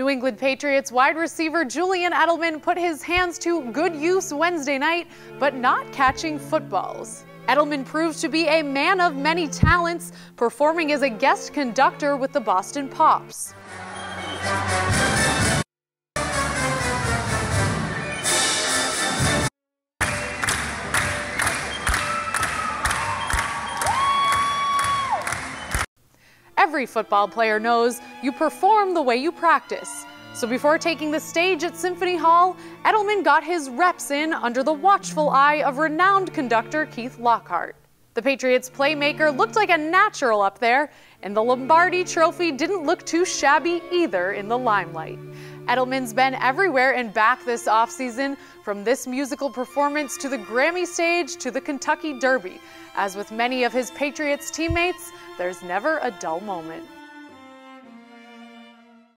New England Patriots wide receiver Julian Edelman put his hands to good use Wednesday night, but not catching footballs. Edelman proves to be a man of many talents, performing as a guest conductor with the Boston Pops. Every football player knows you perform the way you practice. So before taking the stage at Symphony Hall, Edelman got his reps in under the watchful eye of renowned conductor Keith Lockhart. The Patriots playmaker looked like a natural up there, and the Lombardi Trophy didn't look too shabby either in the limelight. Edelman's been everywhere and back this offseason, from this musical performance to the Grammy stage to the Kentucky Derby. As with many of his Patriots teammates, there's never a dull moment.